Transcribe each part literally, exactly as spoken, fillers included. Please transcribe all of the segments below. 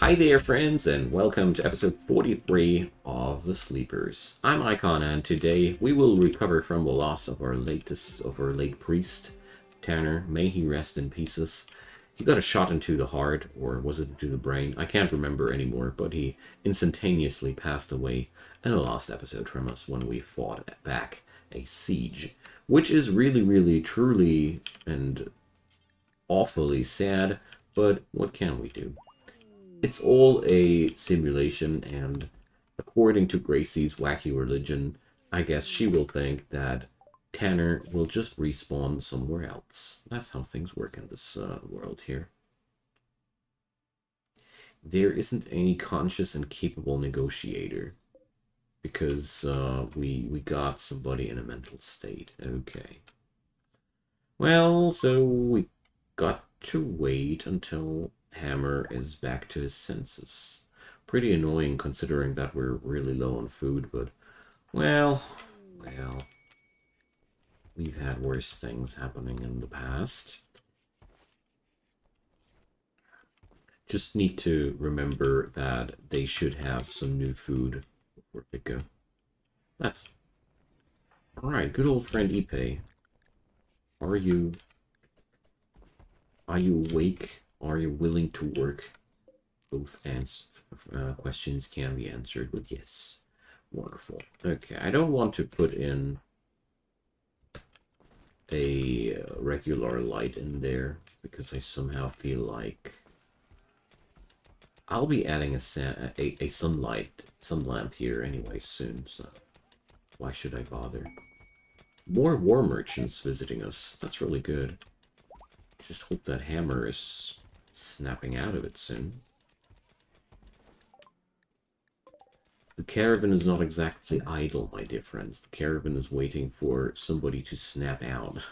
Hi there, friends, and welcome to episode forty-three of The Sleepers. I'm Icon, and today we will recover from the loss of our latest, of our late priest, Tanner. May he rest in pieces. He got a shot into the heart, or was it into the brain? I can't remember anymore, but he instantaneously passed away in the last episode from us when we fought back a siege, which is really, really, truly, and awfully sad, but what can we do? It's all a simulation, and according to Gracie's wacky religion, I guess she will think that Tanner will just respawn somewhere else. That's how things work in this uh, world here. There isn't any conscious and capable negotiator, because uh, we, we got somebody in a mental state. Okay. Well, so we got to wait until Hammer is back to his senses. Pretty annoying considering that we're really low on food, but well, well, we've had worse things happening in the past. Just need to remember that they should have some new food before they go. That's alright, good old friend Ipe. Are you are you awake? Are you willing to work? Both ans uh, questions can be answered with yes. Wonderful. Okay, I don't want to put in a regular light in there because I somehow feel like I'll be adding a sun a, a sunlight sun lamp here anyway soon. So why should I bother? More war merchants visiting us. That's really good. Just hope that Hammer is snapping out of it soon. The caravan is not exactly idle, my dear friends. The caravan is waiting for somebody to snap out.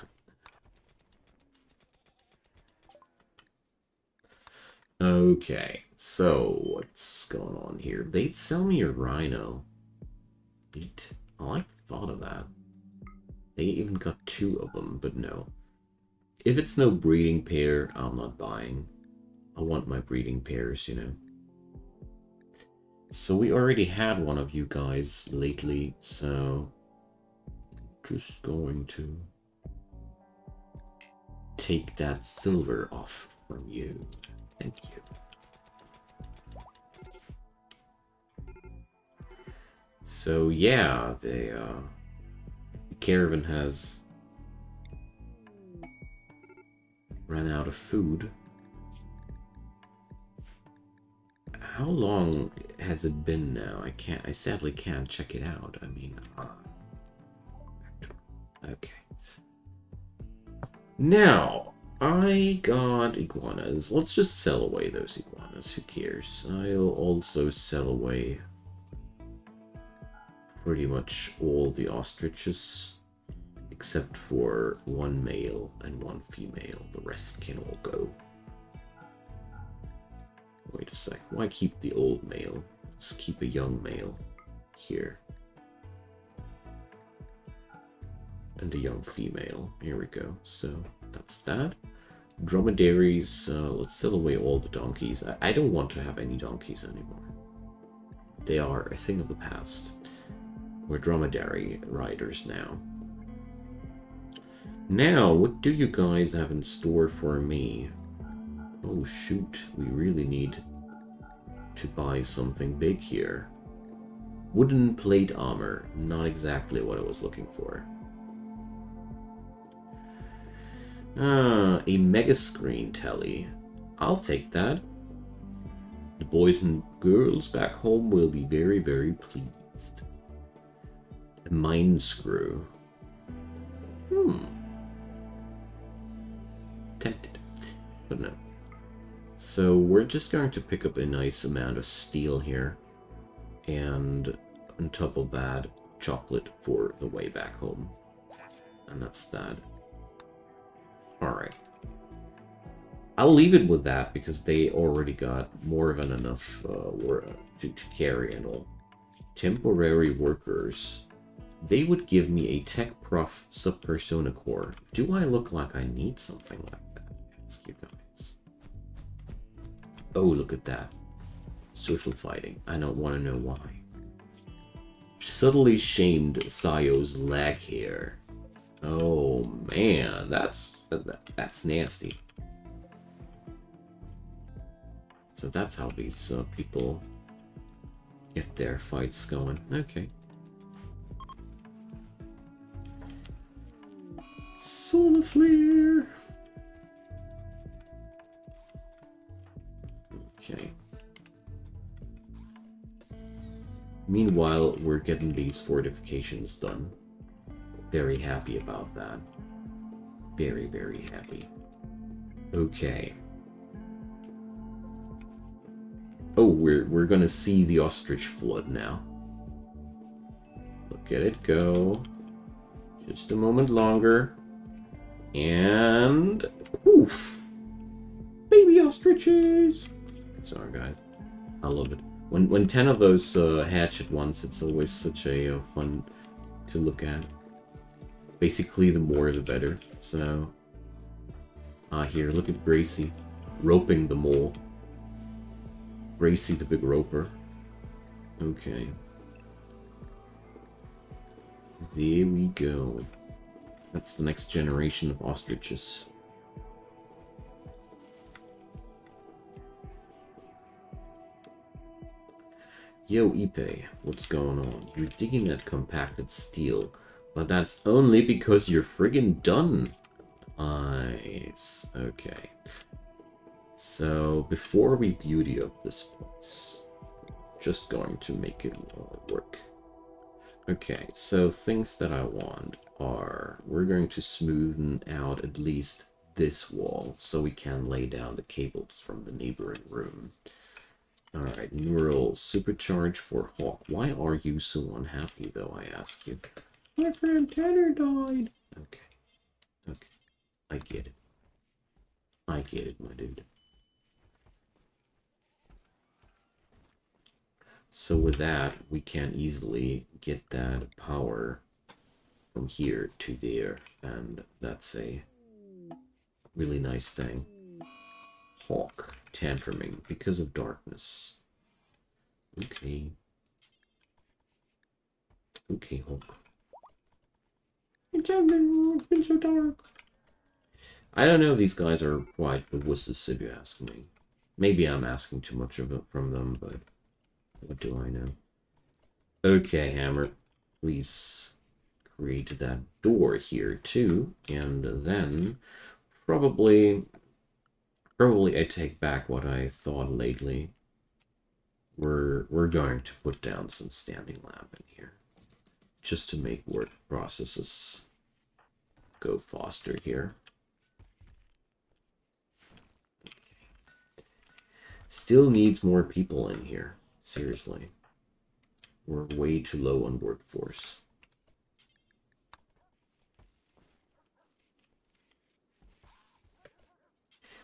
Okay, so what's going on here? They'd sell me a rhino. Beat. I like the thought of that. They even got two of them, but no. If it's no breeding pair, I'm not buying. I want my breeding pairs, you know. So we already had one of you guys lately, so just going to take that silver off from you. Thank you. So yeah, they, uh, the caravan has ran out of food. How long has it been now? I can't, I sadly can't check it out. I mean, uh, okay. Now, I got iguanas. Let's just sell away those iguanas. Who cares? I'll also sell away pretty much all the ostriches, except for one male and one female. The rest can all go. Wait a sec, why keep the old male? Let's keep a young male here. And a young female, here we go. So that's that. Dromedaries, uh, let's sell away all the donkeys. I, I don't want to have any donkeys anymore. They are a thing of the past. We're dromedary riders now. Now, what do you guys have in store for me? Oh shoot, we really need to buy something big here. Wooden plate armor, not exactly what I was looking for. Ah, a mega screen telly. I'll take that. The boys and girls back home will be very, very pleased. A mine screw. Hmm. Tempted, but no. So we're just going to pick up a nice amount of steel here, and on top of that, chocolate for the way back home, and that's that. All right, I'll leave it with that because they already got more than enough uh, to, to carry and all. Temporary workers. They would give me a tech prof sub persona core. Do I look like I need something like that? Let's keep going. Oh, look at that. social fighting. I don't want to know why. Subtly shamed Sayo's leg hair. Oh man, that's that's nasty. So that's how these uh, people get their fights going. Okay. Solar flare. Okay. Meanwhile, we're getting these fortifications done. Very happy about that. Very, very happy. Okay. Oh, we're, we're gonna see the ostrich flood now. Look at it go. Just a moment longer. And... poof! Baby ostriches! Sorry, guys. I love it. When, when ten of those uh, hatch at once, it's always such a uh, fun to look at. Basically, the more the better. So, ah, uh, here, look at Gracie roping the mole. Gracie, the big roper. Okay. There we go. That's the next generation of ostriches. Yo, Ipe, what's going on? You're digging at compacted steel, but that's only because you're friggin' done. Nice. Okay. So, before we beauty up this place, just going to make it work. Okay, so things that I want are, we're going to smoothen out at least this wall, so we can lay down the cables from the neighboring room. Alright, neural supercharge for Hawk. Why are you so unhappy, though, I ask you? My friend Tanner died! Okay. Okay. I get it. I get it, my dude. So with that, we can easily get that power from here to there, and that's a really nice thing. Hawk tantruming because of darkness. Okay. Okay, Hawk. It's happening. It's been so dark. I don't know if these guys are white, but what's this if you ask me? Maybe I'm asking too much of it from them, but what do I know? Okay, Hammer. Please create that door here too, and then probably... Probably I take back what I thought lately. We're, we're going to put down some standing lamp in here. Just to make work processes go faster here. Okay. Still needs more people in here. Seriously. We're way too low on workforce.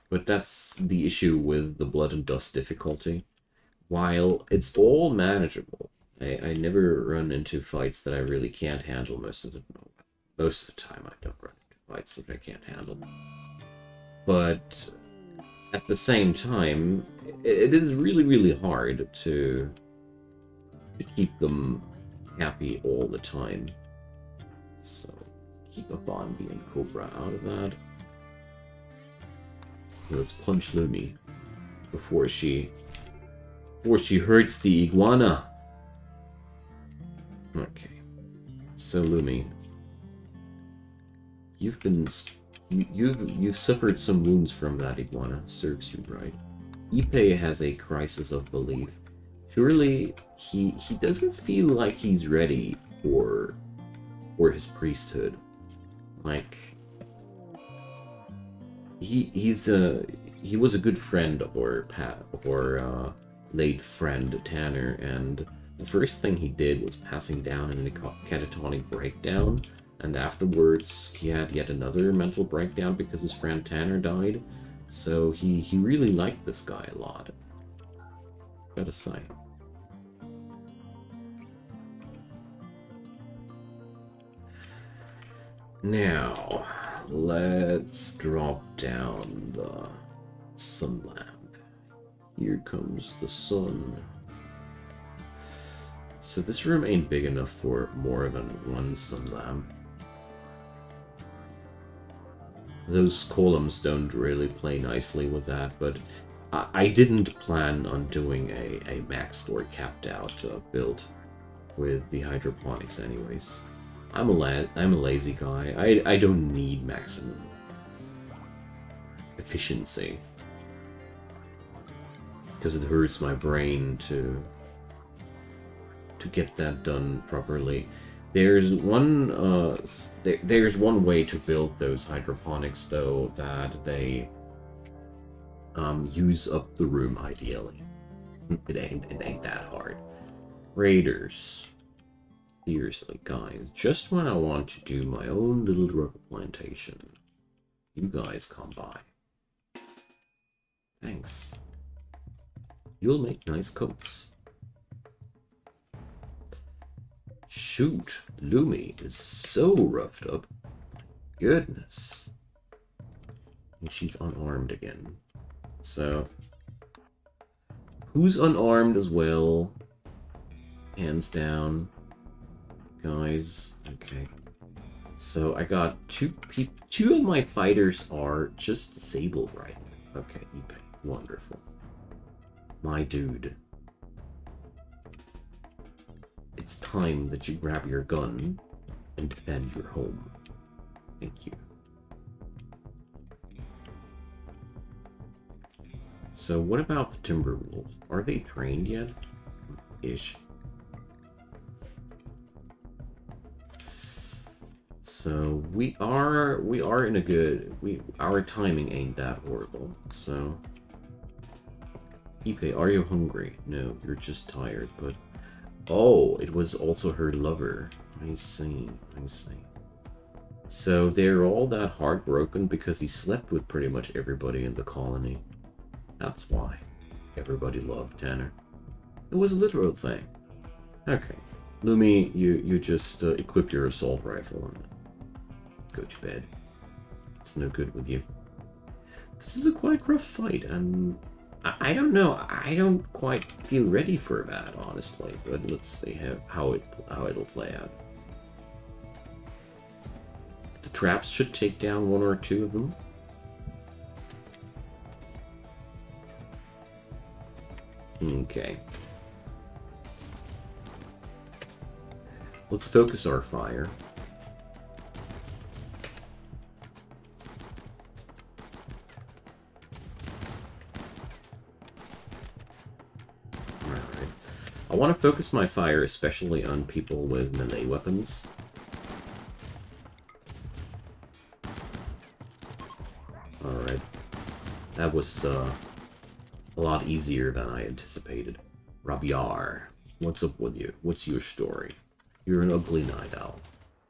But that's the issue with the blood and dust difficulty. While it's all manageable, I, I never run into fights that I really can't handle most of the most of the time. I don't run into fights that I can't handle. But at the same time, it, it is really, really hard to to keep them happy all the time. So keep a Bonby and Cobra out of that. Let's punch Lumi before she before she hurts the iguana. Okay, so Lumi, you've been you, you've you've suffered some wounds from that iguana. Serves you right. Ipe has a crisis of belief. Surely he he doesn't feel like he's ready for for his priesthood. Like. He he's a he was a good friend or pat or uh, late friend Tanner, and the first thing he did was passing down in a catatonic breakdown, and afterwards he had yet another mental breakdown because his friend Tanner died. So he he really liked this guy a lot. Gotta say. Now. Let's drop down the sun lamp Here comes the sun. So this room ain't big enough for more than one sun lamp. Those columns don't really play nicely with that, but I, I didn't plan on doing a, a maxed or capped out uh, build with the hydroponics anyways. I'm a la I'm a lazy guy. I, I don't need maximum efficiency, because it hurts my brain to to get that done properly. There's one uh, th there's one way to build those hydroponics though, that they um, use up the room ideally. It ain't it ain't that hard. Raiders, seriously guys, just when I want to do my own little rubber plantation, you guys come by. Thanks. You'll make nice coats. Shoot, Lumi is so roughed up. Goodness. And she's unarmed again. So, who's unarmed as well? Hands down. Guys, okay. So I got two people. Two of my fighters are just disabled right now. Okay, eBay, wonderful. My dude. It's time that you grab your gun and defend your home. Thank you. So what about the Timberwolves? Are they trained yet? Ish. So we are we are in a good we our timing ain't that horrible, so Ipe, are you hungry? No, you're just tired, but oh, it was also her lover. I see, I see. So they're all that heartbroken because he slept with pretty much everybody in the colony. That's why everybody loved Tanner. It was a literal thing. Okay, Lumi, you, you just uh, equipped your assault rifle and go to bed. It's no good with you. This is a quite rough fight. I'm... I don't know. I don't quite feel ready for that, honestly. But let's see how, how it how it'll play out. The traps should take down one or two of them. Okay. Let's focus our fire. I want to focus my fire especially on people with melee weapons. Alright. That was uh, a lot easier than I anticipated. Rabiar, what's up with you? What's your story? You're an ugly night owl.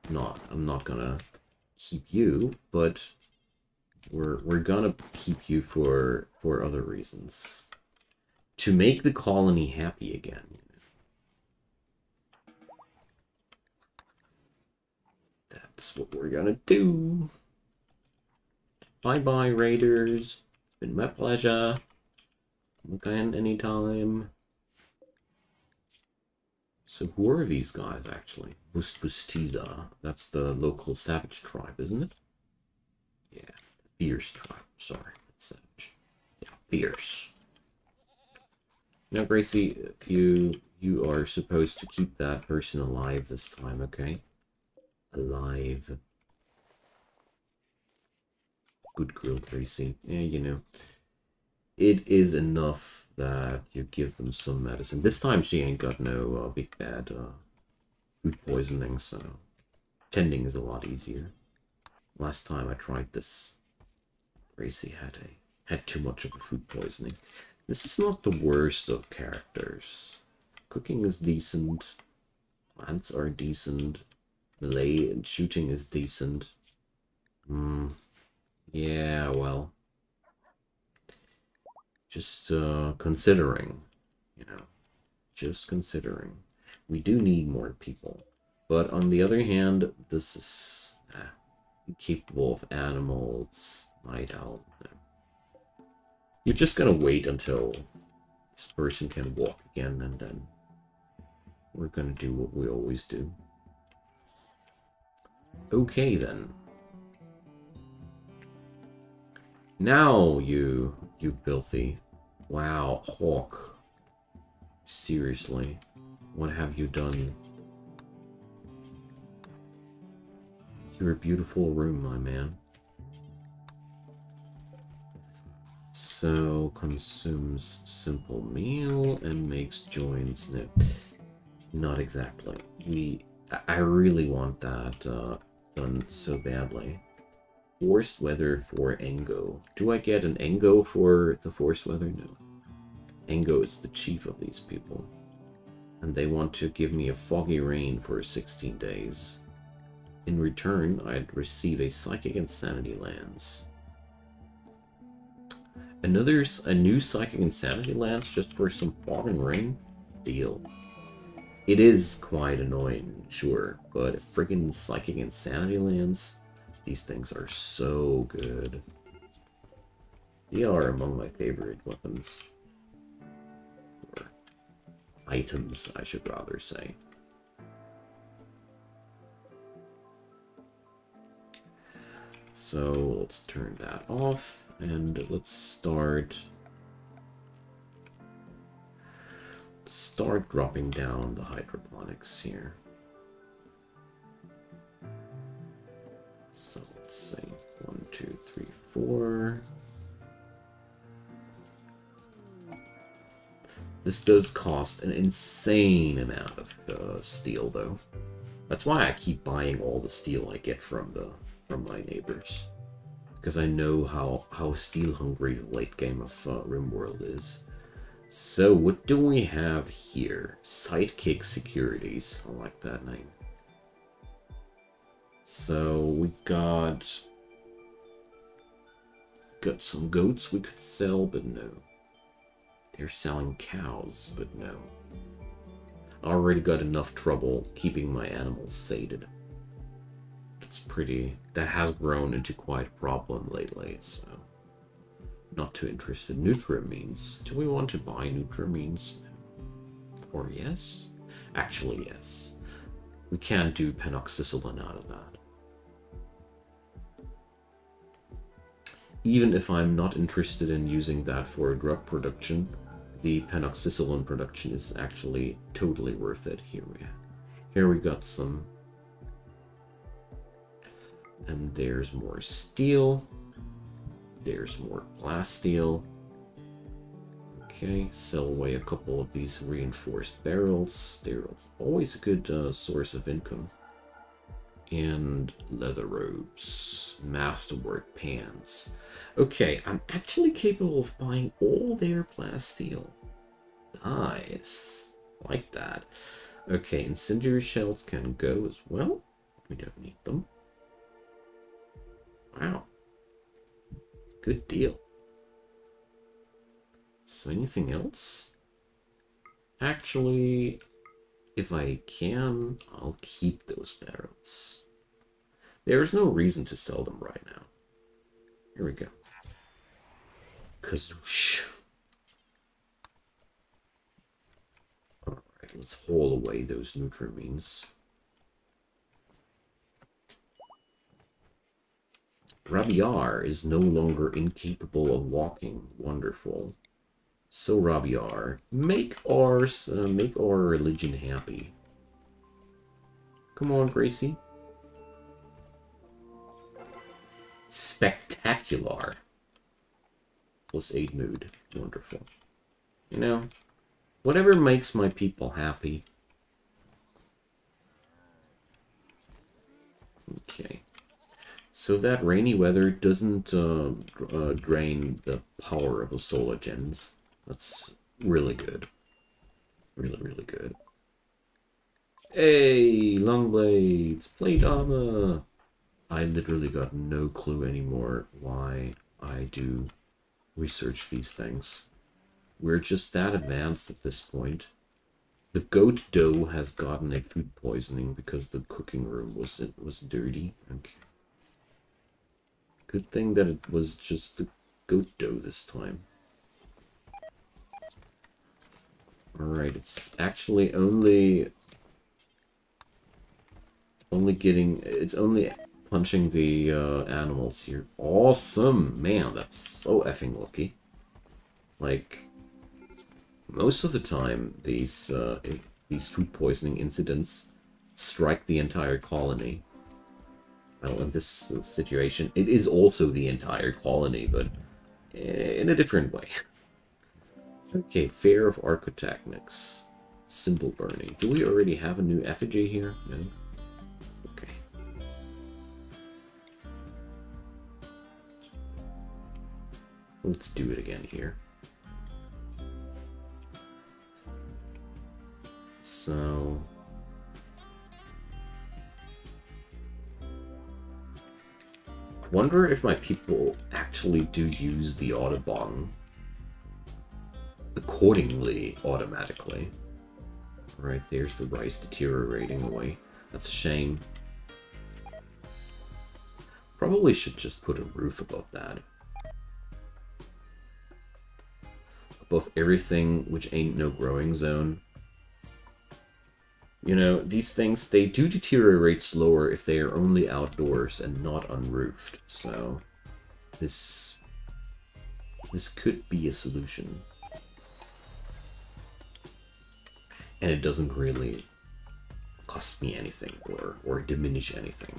Not, I'm not gonna keep you, but we're, we're gonna keep you for, for other reasons. To make the colony happy again. That's what we're gonna do. Bye-bye, Raiders. It's been my pleasure. Come again anytime. So who are these guys, actually? Bustiza. That's the local savage tribe, isn't it? Yeah, the fierce tribe. Sorry, that's savage. Yeah, fierce. Now, Gracie, you you are supposed to keep that person alive this time, okay? Alive. Good girl, Gracie. Yeah, you know. It is enough that you give them some medicine. This time she ain't got no uh, big bad uh, food poisoning, so tending is a lot easier. Last time I tried this, Gracie had a had too much of a food poisoning. This is not the worst of characters. Cooking is decent. Plants are decent. Melee and shooting is decent. Mm. Yeah, well. Just uh, considering, you know. Just considering. We do need more people. But on the other hand, this is ah, capable of animals. Night owl. You're just gonna wait until this person can walk again, and then we're gonna do what we always do. Okay, then. Now, you, you filthy. Wow, Hawk. Seriously, what have you done? You're a beautiful room, my man. So, consumes simple meal and makes joints. No, not exactly. We, I really want that uh, done so badly. Forced weather for Engo. Do I get an Engo for the forced weather? No. Engo is the chief of these people. And they want to give me a foggy rain for sixteen days. In return, I'd receive a Psychic Insanity Lance. Another, a new Psychic Insanity Lance just for some fog and rain? Deal. It is quite annoying, sure, but a friggin' Psychic Insanity Lance? These things are so good. They are among my favorite weapons. Or items, I should rather say. So let's turn that off and let's start start dropping down the hydroponics here. So let's see, one, two, three, four. This does cost an insane amount of uh, steel, though. That's why I keep buying all the steel I get from the from my neighbors, because I know how how steel hungry the late game of uh, RimWorld is. So what do we have here? Sidekick Securities. I like that name. So we got got some goats we could sell, but no. They're selling cows, but no. I already got enough trouble keeping my animals sated. That's pretty. That has grown into quite a problem lately, so not too interested. Neutramines. Do we want to buy neutramines? Or yes? Actually, yes. We can do penoxicillin out of that. Even if I'm not interested in using that for drug production, the penoxicillin production is actually totally worth it. Here we, here we got some. And there's more steel. There's more glass steel. Okay, sell away a couple of these reinforced barrels. They're always a good uh, source of income. And leather robes, masterwork pants. Okay, I'm actually capable of buying all their glass steel. Nice, like that. Okay, incendiary shells can go as well. We don't need them. Wow, good deal. So anything else? Actually, if I can, I'll keep those barrels. There's no reason to sell them right now. Here we go. Kazoosh. Alright, let's haul away those neutramines. Rabiar is no longer incapable of walking. Wonderful. So Rabiar, make our uh, make our religion happy. Come on, Gracie. Spectacular. Plus eight mood. Wonderful. You know, whatever makes my people happy. Okay. So that rainy weather doesn't uh, uh, drain the power of the solar gens. That's really good. Really, really good. Hey, long blades, plate armor. I literally got no clue anymore why I do research these things. We're just that advanced at this point. The goat dough has gotten a food poisoning because the cooking room was it was dirty. Okay. Good thing that it was just the goat dough this time. Alright, it's actually only... Only getting... It's only punching the uh, animals here. Awesome! Man, that's so effing lucky. Like... Most of the time, these uh, these food poisoning incidents strike the entire colony. Well, in this uh, situation, it is also the entire colony, but in a different way. Okay, Fair of Architechnics. Symbol burning. Do we already have a new effigy here? No? Okay. Let's do it again here. So, I wonder if my people actually do use the Autobomb accordingly, automatically. Right, there's the rice deteriorating away. That's a shame. Probably should just put a roof above that. Above everything which ain't no growing zone. You know, these things, they do deteriorate slower if they are only outdoors and not unroofed, so this this could be a solution. And it doesn't really cost me anything or, or diminish anything.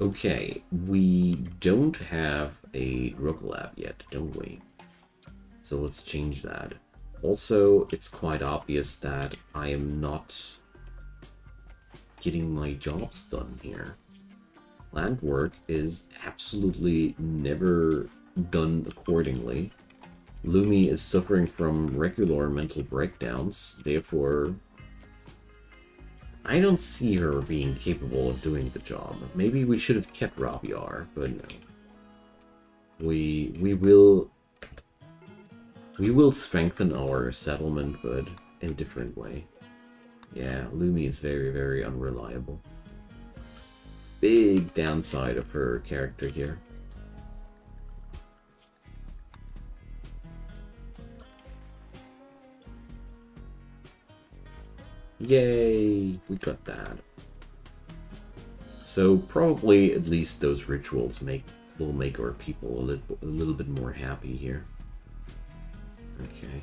Okay, we don't have a drug lab yet, don't we? So let's change that. Also, it's quite obvious that I am not getting my jobs done here. Land work is absolutely never done accordingly. Lumi is suffering from regular mental breakdowns, therefore I don't see her being capable of doing the job. Maybe we should have kept Rabiar, but no. We, we will... We will strengthen our settlement, but in a different way. Yeah, Lumi is very, very unreliable. Big downside of her character here. Yay, we got that. So probably at least those rituals make will make our people a little, a little bit more happy here. Okay.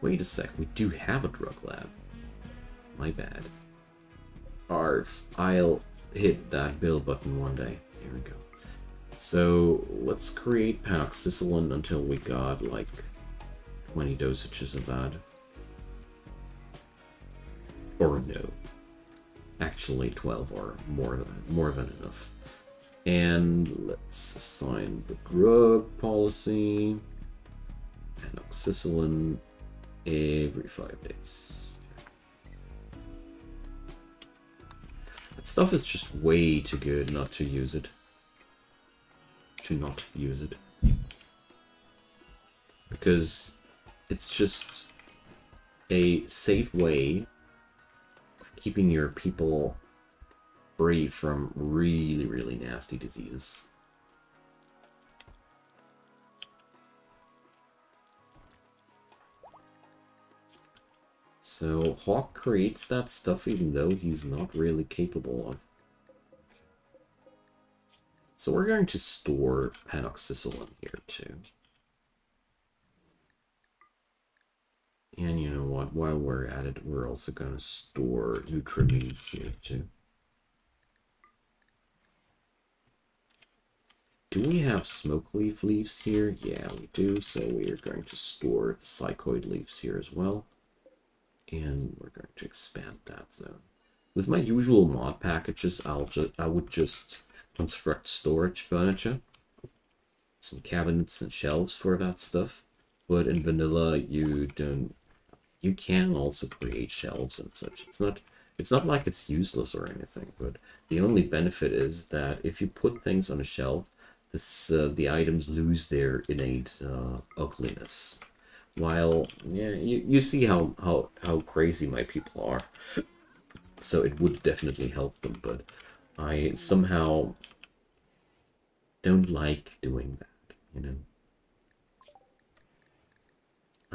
Wait a sec, we do have a drug lab. My bad. Arf, I'll hit that bill button one day. There we go. So, let's create penoxicillin until we got, like, twenty dosages of that. Or no. Actually, twelve or more than, more than enough. And let's assign the drug policy. Penoxicillin every five days. That stuff is just way too good not to use it. To not use it. Because it's just a safe way of keeping your people free from really, really nasty diseases. So Hawk creates that stuff even though he's not really capable of. So we're going to store penoxicillin here too. And you know what, while we're at it, we're also going to store neutramines here too. Do we have smoke leaf leaves here? Yeah, we do. So we are going to store the psychoid leaves here as well. And we're going to expand that zone. With my usual mod packages, I'll ju I would just construct storage furniture. Some cabinets and shelves for that stuff. But in vanilla, you don't... You can also create shelves and such. It's not, it's not like it's useless or anything, but the only benefit is that if you put things on a shelf, this uh, the items lose their innate uh, ugliness. While, yeah, you, you see how, how, how crazy my people are, so it would definitely help them, but I somehow don't like doing that, you know.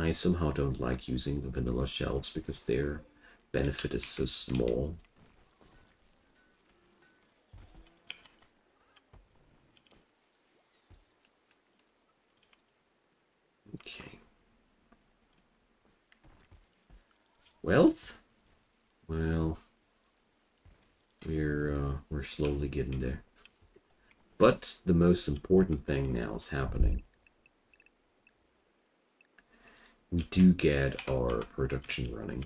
I somehow don't like using the vanilla shells because their benefit is so small. Okay. Wealth? Well, we're uh, we're slowly getting there. But the most important thing now is happening. We do get our production running.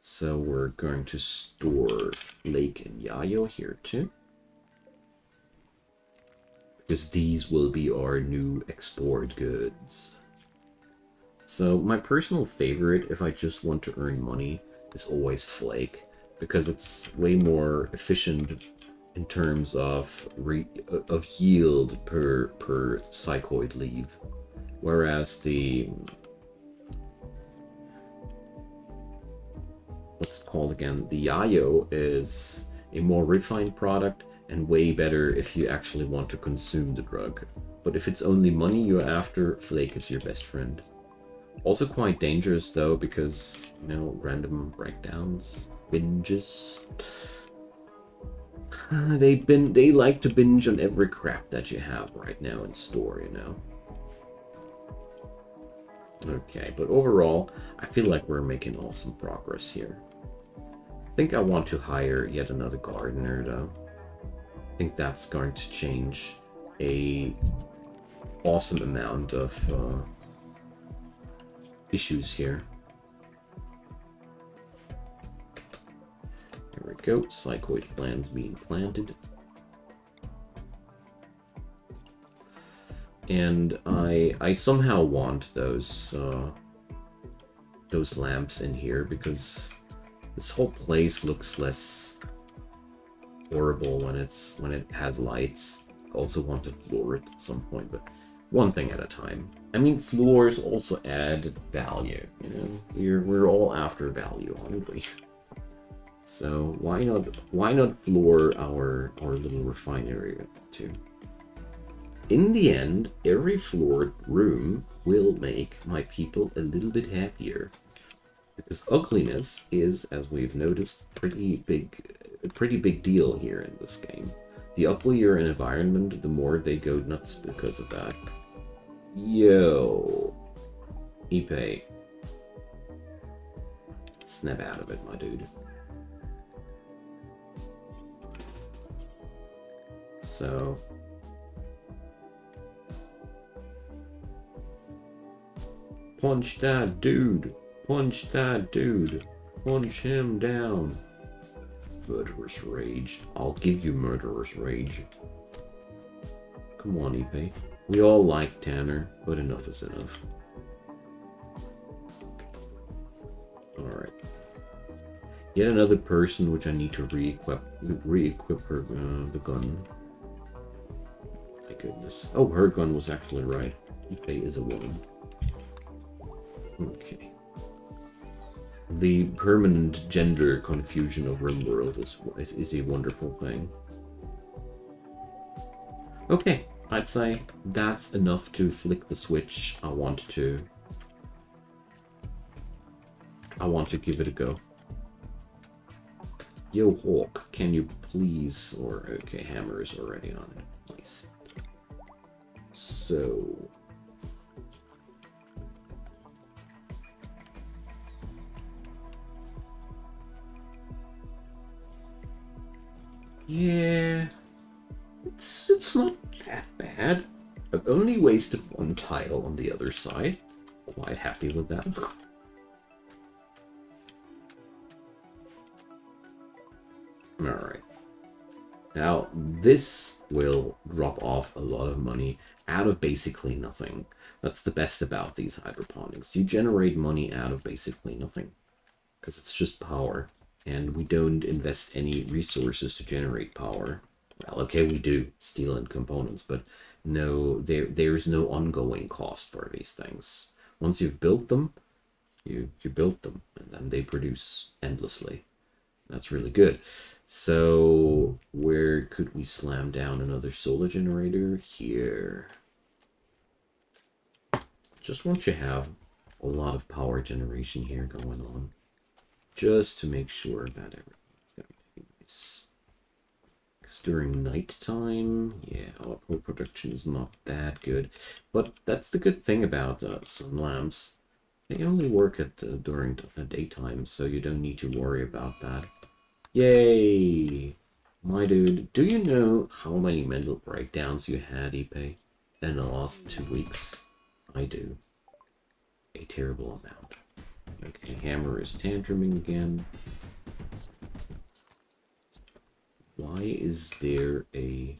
So we're going to store Flake and Yayo here too. Because these will be our new export goods. So my personal favorite, if I just want to earn money, is always Flake. Because it's way more efficient in terms of re of yield per, per Psychoid leave. Whereas the... what's it called again? The Yayo is a more refined product and way better if you actually want to consume the drug. But if it's only money you're after, Flake is your best friend. Also quite dangerous though, because, you know, random breakdowns, binges. They bin they like to binge on every crap that you have right now in store, you know. Okay, but overall, I feel like we're making awesome progress here. I think I want to hire yet another gardener though. I think that's going to change a awesome amount of uh, issues here. There we go, Psychoid plants being planted. And I I somehow want those uh, those lamps in here because this whole place looks less horrible when it's when it has lights. I also want to floor it at some point, but one thing at a time. I mean, floors also add value, you know. We're we're all after value, aren't we? So why not why not floor our our little refinery with that too? In the end, every floored room will make my people a little bit happier. Because ugliness is, as we've noticed, pretty big a pretty big deal here in this game. The uglier an environment, the more they go nuts because of that. Yo, Ipe, snap out of it, my dude. So punch that dude, punch that dude, punch him down. Murderous rage. I'll give you murderous rage. Come on, Ipe. We all like Tanner, but enough is enough. Alright. Yet another person which I need to re-equip re-equip her uh, the gun. My goodness. Oh, her gun was actually right. Ipe is a woman. Okay. The permanent gender confusion of RimWorld is, is a wonderful thing. Okay, I'd say that's enough to flick the switch. I want to... I want to give it a go. Yo, Hawk, can you please... or, okay, Hammer is already on it. Nice. So... yeah, it's it's not that bad. I've only wasted one tile on the other side. Quite happy with that. Alright. Now, this will drop off a lot of money out of basically nothing. That's the best about these hydroponics. You generate money out of basically nothing. Because it's just power. And we don't invest any resources to generate power. Well, okay, we do steel and components, but no, there there is no ongoing cost for these things. Once you've built them, you you built them, and then they produce endlessly. That's really good. So where could we slam down another solar generator? Here. just want you to have a lot of power generation here going on, just to make sure that everything's going to be nice. Because during night time, yeah, our power production is not that good. But that's the good thing about uh, sun lamps. They only work at uh, during the daytime, so you don't need to worry about that. Yay! My dude, do you know how many mental breakdowns you had, Ipe, in the last two weeks? I do. A terrible amount. Okay, Hammer is tantruming again. Why is there a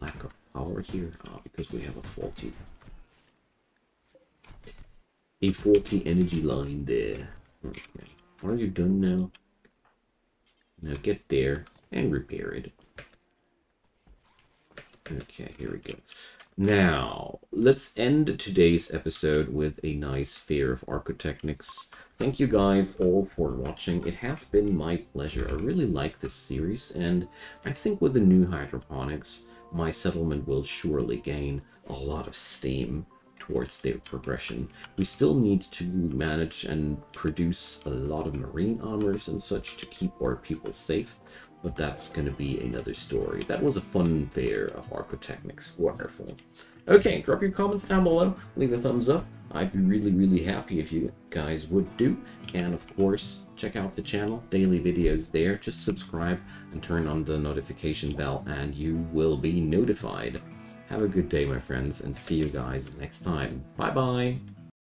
lack of power here? Ah, because we have a faulty... a faulty energy line there. Okay. Are you done now? Now get there and repair it. Okay, here we go. Now, let's end today's episode with a nice fair of Architechnics. Thank you guys all for watching. It has been my pleasure. I really like this series, and I think with the new hydroponics, my settlement will surely gain a lot of steam towards their progression. We still need to manage and produce a lot of marine armors and such to keep our people safe, but that's going to be another story. That was a fun fair of Architechnics. Wonderful. Okay, drop your comments down below, leave a thumbs up. I'd be really, really happy if you guys would do. And of course, check out the channel, daily videos there. Just subscribe and turn on the notification bell and you will be notified. Have a good day, my friends, and see you guys next time. Bye-bye.